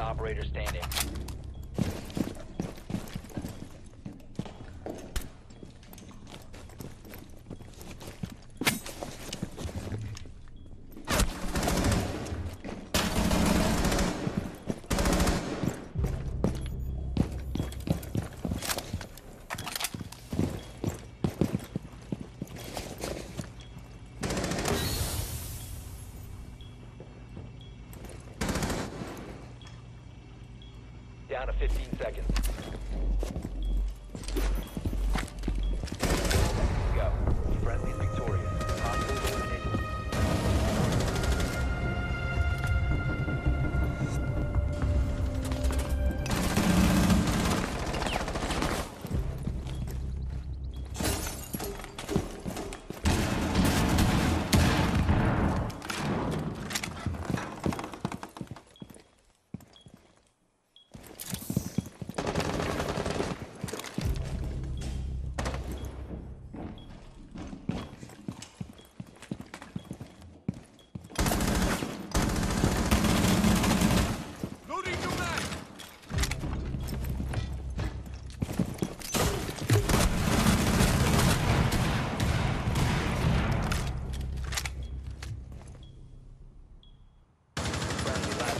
Operator standing. Down to 15 seconds. Go. Friendly's victorious. Hostile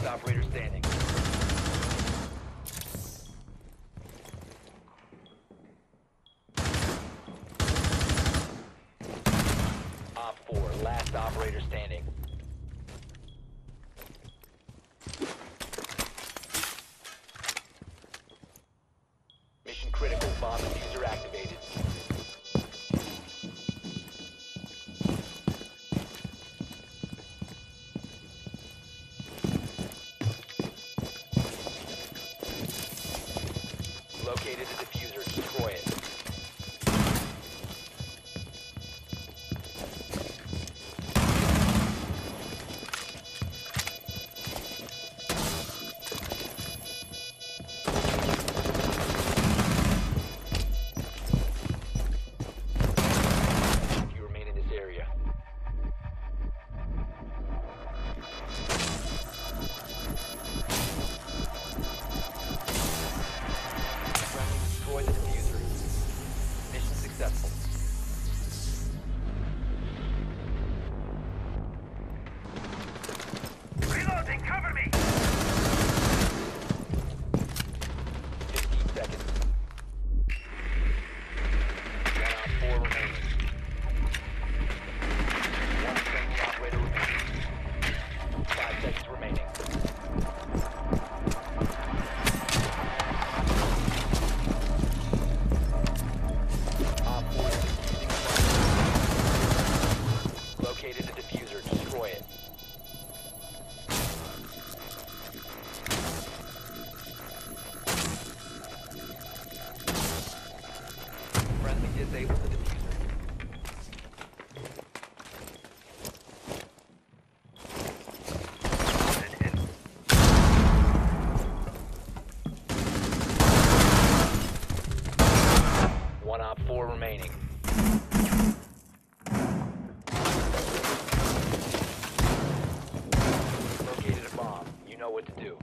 operator standing. Op 4, last operator standing. Mission critical, bomb diffuser activated. Located the diffuser, destroy it. You remain in this area. Reloading, cover me! 15 seconds. Round 4 remaining. One friendly operator remaining. 5 seconds remaining. Disable the diffuser. One op 4 remaining. Located a bomb. You know what to do.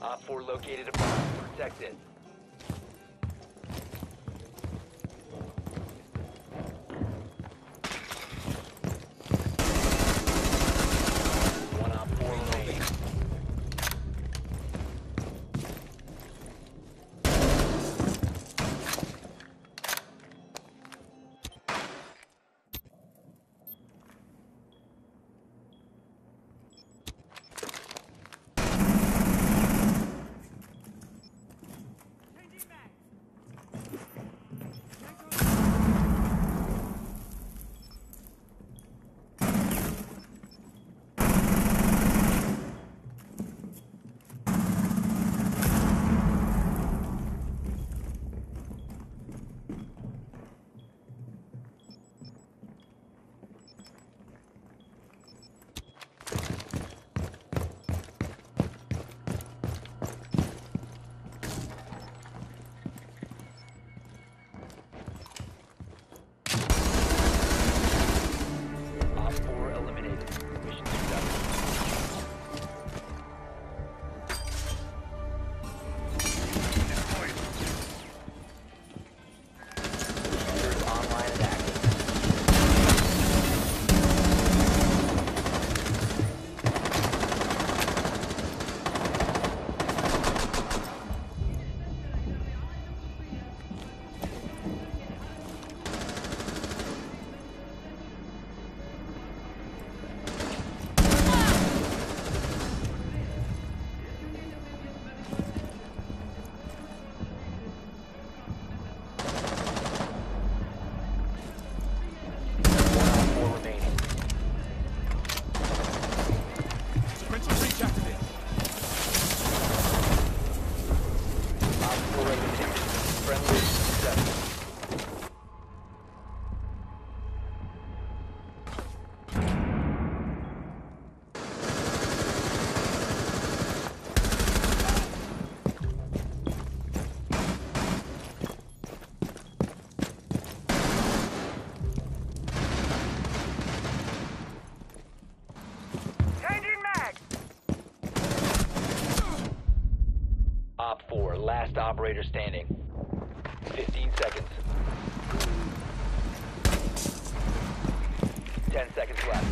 Op 4 located a bomb. Protect it. operator standing. 15 seconds. 10 seconds left.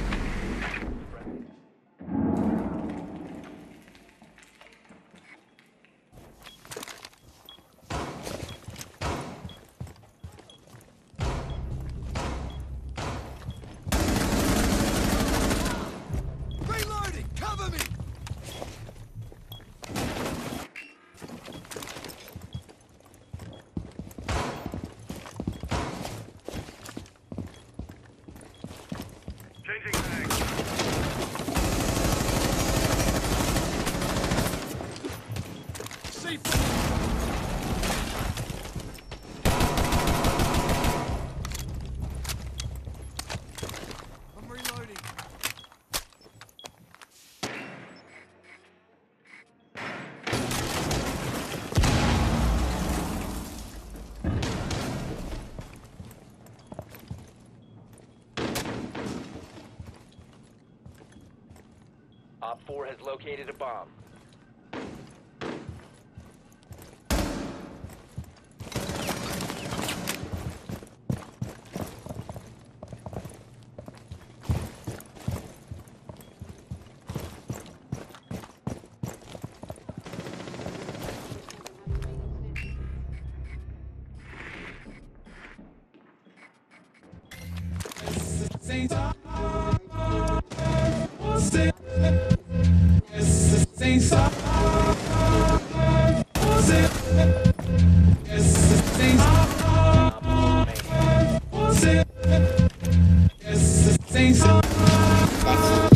Op 4 has located a bomb. It's the same song.